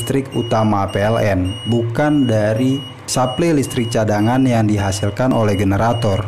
listrik utama PLN, bukan dari suplai listrik cadangan yang dihasilkan oleh generator.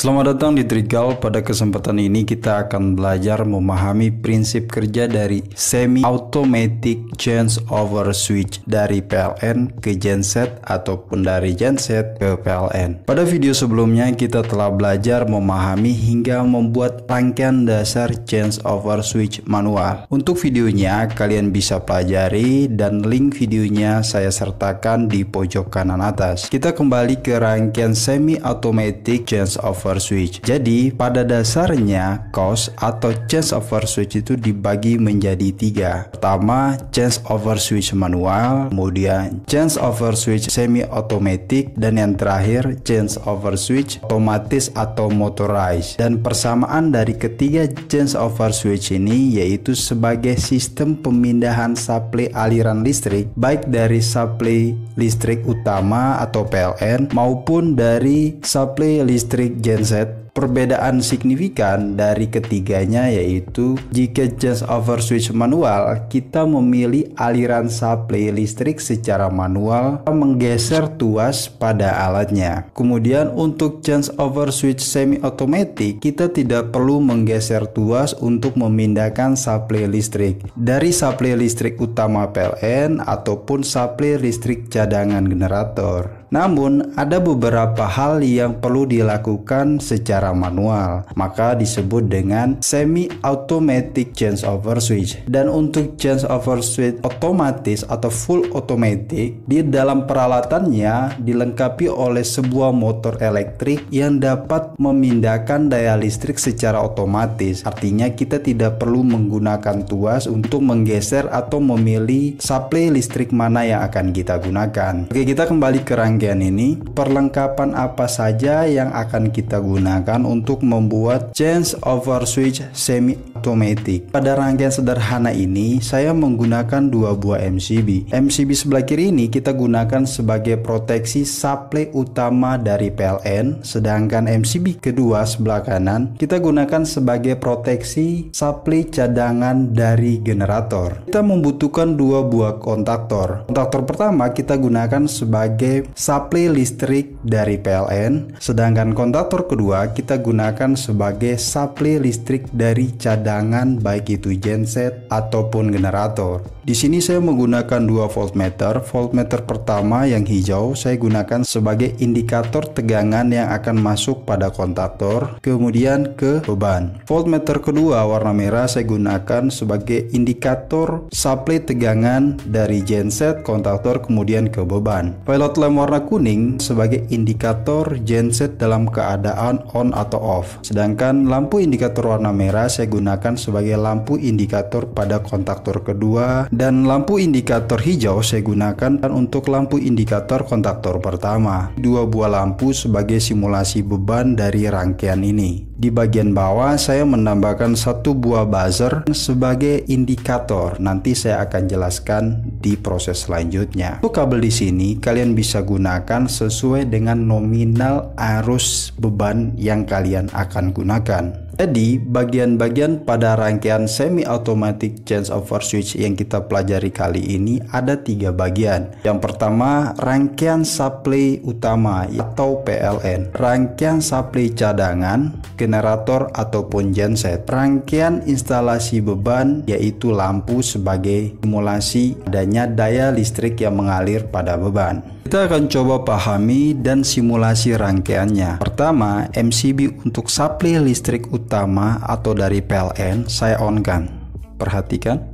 Selamat datang di TRICAL. Pada kesempatan ini kita akan belajar memahami prinsip kerja dari semi-automatic changeover switch dari PLN ke genset ataupun dari genset ke PLN. Pada video sebelumnya kita telah belajar memahami hingga membuat rangkaian dasar changeover switch manual. Untuk videonya kalian bisa pelajari dan link videonya saya sertakan di pojok kanan atas. Kita kembali ke rangkaian semi-automatic changeover switch. Jadi pada dasarnya cause atau changeover switch itu dibagi menjadi tiga. Pertama, changeover switch manual, kemudian changeover switch semi automatic, dan yang terakhir changeover switch otomatis atau motorized. Dan persamaan dari ketiga changeover switch ini yaitu sebagai sistem pemindahan suplai aliran listrik baik dari suplai listrik utama atau PLN maupun dari suplai listrik genset. Perbedaan signifikan dari ketiganya yaitu jika changeover switch manual, kita memilih aliran suplai listrik secara manual menggeser tuas pada alatnya. Kemudian untuk changeover switch semi automatic, kita tidak perlu menggeser tuas untuk memindahkan suplai listrik dari suplai listrik utama PLN ataupun suplai listrik cadangan generator. Namun ada beberapa hal yang perlu dilakukan secara manual, maka disebut dengan semi-automatic changeover switch. Dan untuk changeover switch otomatis atau full automatic, di dalam peralatannya dilengkapi oleh sebuah motor elektrik yang dapat memindahkan daya listrik secara otomatis. Artinya kita tidak perlu menggunakan tuas untuk menggeser atau memilih suplai listrik mana yang akan kita gunakan. Oke, kita kembali ke rangkaian ini. Perlengkapan apa saja yang akan kita gunakan untuk membuat changeover switch semi automatic? Pada rangkaian sederhana ini saya menggunakan dua buah MCB sebelah kiri ini kita gunakan sebagai proteksi suplai utama dari PLN, sedangkan MCB kedua sebelah kanan kita gunakan sebagai proteksi suplai cadangan dari generator. Kita membutuhkan dua buah kontaktor pertama kita gunakan sebagai suplai listrik dari PLN, sedangkan kontaktor kedua kita gunakan sebagai suplai listrik dari cadangan baik itu genset ataupun generator. Di sini saya menggunakan dua voltmeter. Voltmeter pertama yang hijau saya gunakan sebagai indikator tegangan yang akan masuk pada kontaktor, kemudian ke beban. Voltmeter kedua warna merah saya gunakan sebagai indikator suplai tegangan dari genset, kontaktor, kemudian ke beban. Pilot lamp warna kuning sebagai indikator genset dalam keadaan on atau off, sedangkan lampu indikator warna merah saya gunakan sebagai lampu indikator pada kontaktor kedua, dan lampu indikator hijau saya gunakan untuk lampu indikator kontaktor pertama. Dua buah lampu sebagai simulasi beban dari rangkaian ini. Di bagian bawah saya menambahkan satu buah buzzer sebagai indikator, nanti saya akan jelaskan di proses selanjutnya. Untuk kabel di sini kalian bisa gunakan sesuai dengan nominal arus beban yang kalian akan gunakan. Jadi bagian-bagian pada rangkaian semi-automatic changeover switch yang kita pelajari kali ini ada tiga bagian. Yang pertama, rangkaian suplai utama atau PLN, rangkaian suplai cadangan, generator ataupun genset, rangkaian instalasi beban yaitu lampu sebagai simulasi adanya daya listrik yang mengalir pada beban. Kita akan coba pahami dan simulasi rangkaiannya. Pertama, MCB untuk suplai listrik utama atau dari PLN saya on-kan. Perhatikan.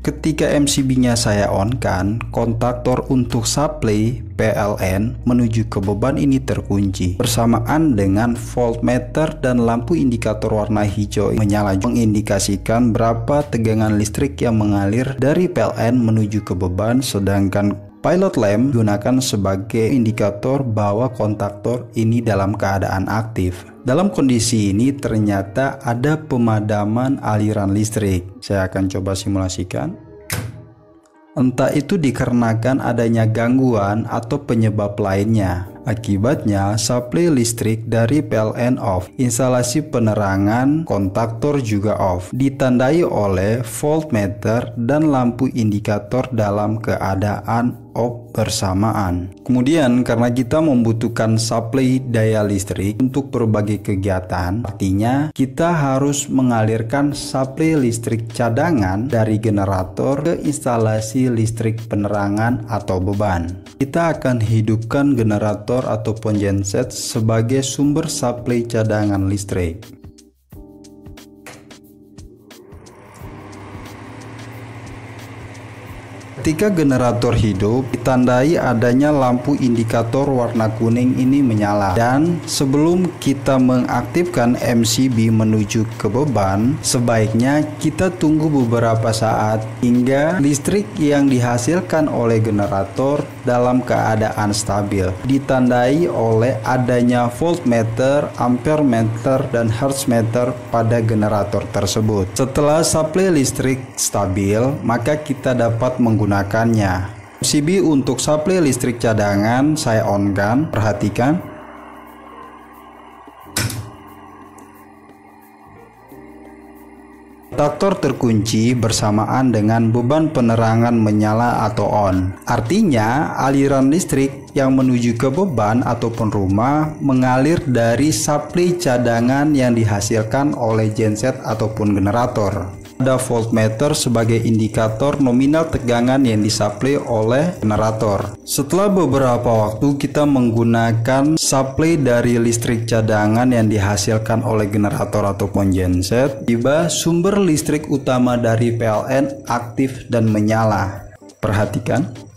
Ketika MCB-nya saya on-kan, kontaktor untuk suplai PLN menuju ke beban ini terkunci bersamaan dengan voltmeter dan lampu indikator warna hijau menyala mengindikasikan berapa tegangan listrik yang mengalir dari PLN menuju ke beban, sedangkan pilot lamp gunakan sebagai indikator bahwa kontaktor ini dalam keadaan aktif. Dalam kondisi ini ternyata ada pemadaman aliran listrik. Saya akan coba simulasikan. Entah itu dikarenakan adanya gangguan atau penyebab lainnya. Akibatnya, suplai listrik dari PLN off, instalasi penerangan, kontaktor juga off, ditandai oleh voltmeter dan lampu indikator dalam keadaan off bersamaan. Kemudian, karena kita membutuhkan suplai daya listrik untuk berbagai kegiatan, artinya kita harus mengalirkan suplai listrik cadangan dari generator ke instalasi listrik penerangan atau beban. Kita akan hidupkan generator ataupun genset sebagai sumber suplai cadangan listrik. Ketika generator hidup, ditandai adanya lampu indikator warna kuning ini menyala, dan sebelum kita mengaktifkan MCB menuju ke beban, sebaiknya kita tunggu beberapa saat hingga listrik yang dihasilkan oleh generator dalam keadaan stabil, ditandai oleh adanya voltmeter, ampermeter, dan hertzmeter pada generator tersebut. Setelah suplai listrik stabil, maka kita dapat menggunakan MCB untuk suplai listrik cadangan. Saya on-kan, perhatikan. Kontaktor terkunci bersamaan dengan beban penerangan menyala atau on. Artinya, aliran listrik yang menuju ke beban ataupun rumah mengalir dari suplai cadangan yang dihasilkan oleh genset ataupun generator. Ada voltmeter sebagai indikator nominal tegangan yang disuplai oleh generator. Setelah beberapa waktu kita menggunakan suplai dari listrik cadangan yang dihasilkan oleh generator ataupun genset, tiba sumber listrik utama dari PLN aktif dan menyala. Perhatikan.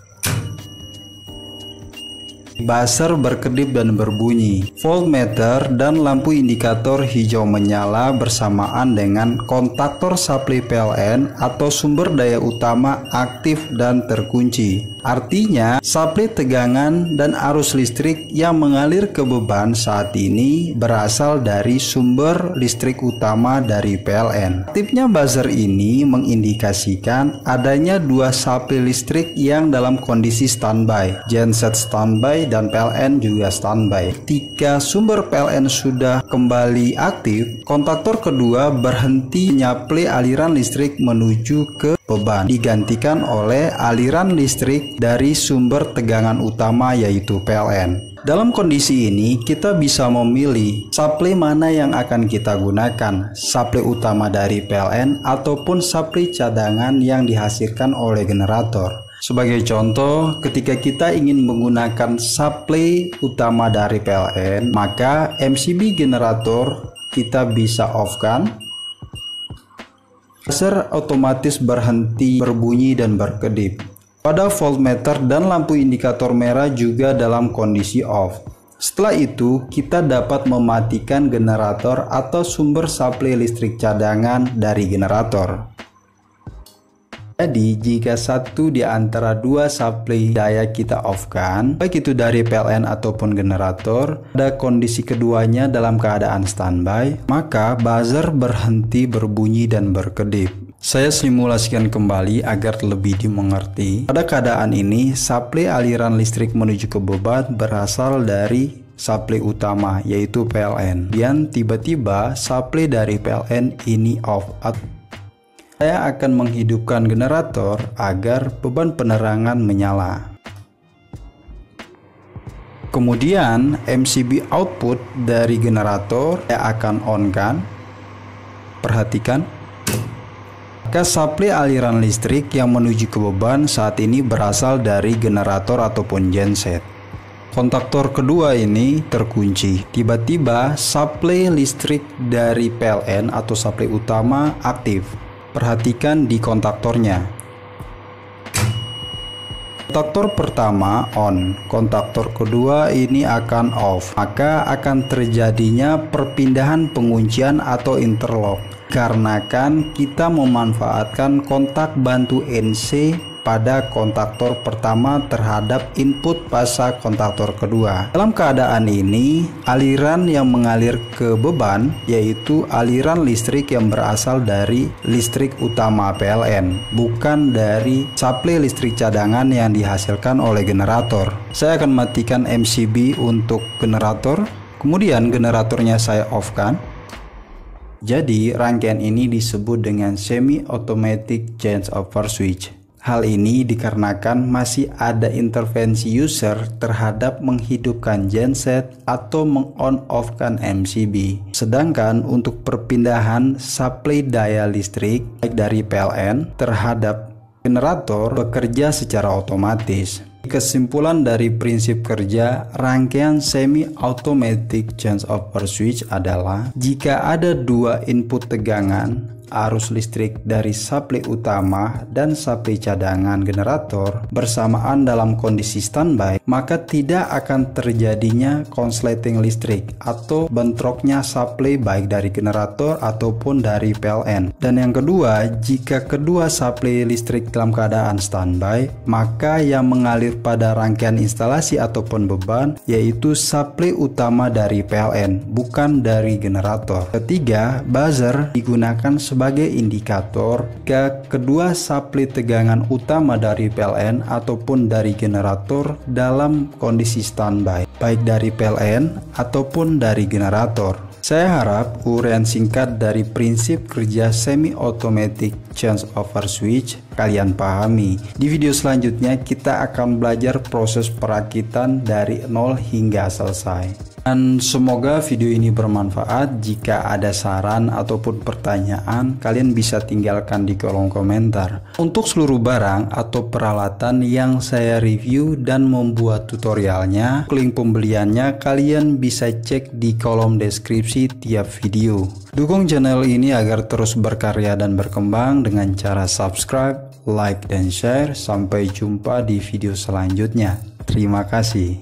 Buzzer berkedip dan berbunyi, voltmeter dan lampu indikator hijau menyala bersamaan dengan kontaktor suplai PLN atau sumber daya utama aktif dan terkunci. Artinya, suplai tegangan dan arus listrik yang mengalir ke beban saat ini berasal dari sumber listrik utama dari PLN. Aktifnya buzzer ini mengindikasikan adanya dua suplai listrik yang dalam kondisi standby, genset standby dan PLN juga standby. Ketika sumber PLN sudah kembali aktif, kontaktor kedua berhenti menyuplai aliran listrik menuju ke beban, digantikan oleh aliran listrik dari sumber tegangan utama yaitu PLN. Dalam kondisi ini, kita bisa memilih suplai mana yang akan kita gunakan, suplai utama dari PLN ataupun suplai cadangan yang dihasilkan oleh generator. Sebagai contoh, ketika kita ingin menggunakan suplai utama dari PLN, maka MCB generator kita bisa off-kan. Buzzer otomatis berhenti berbunyi dan berkedip. Pada voltmeter dan lampu indikator merah juga dalam kondisi off. Setelah itu, kita dapat mematikan generator atau sumber suplai listrik cadangan dari generator. Jadi, jika satu di antara dua suplai daya kita off-kan, baik itu dari PLN ataupun generator, pada kondisi keduanya dalam keadaan standby, maka buzzer berhenti berbunyi dan berkedip. Saya simulasikan kembali agar lebih dimengerti. Pada keadaan ini, suplai aliran listrik menuju ke beban berasal dari suplai utama, yaitu PLN. Dan tiba-tiba suplai dari PLN ini off. Saya akan menghidupkan generator agar beban penerangan menyala. Kemudian MCB output dari generator saya akan on-kan. Perhatikan. Maka suplai aliran listrik yang menuju ke beban saat ini berasal dari generator ataupun genset. Kontaktor kedua ini terkunci. Tiba-tiba suplai listrik dari PLN atau suplai utama aktif. Perhatikan di kontaktornya. Kontaktor pertama on, kontaktor kedua ini akan off. Maka akan terjadinya perpindahan penguncian atau interlock, karena kan kita memanfaatkan kontak bantu NC pada kontaktor pertama terhadap input pasa kontaktor kedua. Dalam keadaan ini, aliran yang mengalir ke beban yaitu aliran listrik yang berasal dari listrik utama PLN, bukan dari suplai listrik cadangan yang dihasilkan oleh generator. Saya akan matikan MCB untuk generator, kemudian generatornya saya off-kan. Jadi, rangkaian ini disebut dengan semi-automatic changeover switch. Hal ini dikarenakan masih ada intervensi user terhadap menghidupkan genset atau meng-on-off-kan MCB. Sedangkan untuk perpindahan suplai daya listrik baik dari PLN terhadap generator bekerja secara otomatis. Kesimpulan dari prinsip kerja rangkaian semi-automatic changeover switch adalah jika ada dua input tegangan arus listrik dari suplai utama dan suplai cadangan generator bersamaan dalam kondisi standby, maka tidak akan terjadinya konsleting listrik atau bentroknya suplai baik dari generator ataupun dari PLN. Dan yang kedua, jika kedua suplai listrik dalam keadaan standby, maka yang mengalir pada rangkaian instalasi ataupun beban yaitu suplai utama dari PLN, bukan dari generator. Ketiga, buzzer digunakan sebagai indikator jika kedua suplai tegangan utama dari PLN ataupun dari generator dalam kondisi standby, baik dari PLN ataupun dari generator. Saya harap uraian singkat dari prinsip kerja semi-automatic changeover switch kalian pahami. Di video selanjutnya kita akan belajar proses perakitan dari 0 hingga selesai. Dan semoga video ini bermanfaat. Jika ada saran ataupun pertanyaan, kalian bisa tinggalkan di kolom komentar. Untuk seluruh barang atau peralatan yang saya review dan membuat tutorialnya, link pembeliannya kalian bisa cek di kolom deskripsi tiap video. Dukung channel ini agar terus berkarya dan berkembang dengan cara subscribe, like, dan share. Sampai jumpa di video selanjutnya. Terima kasih.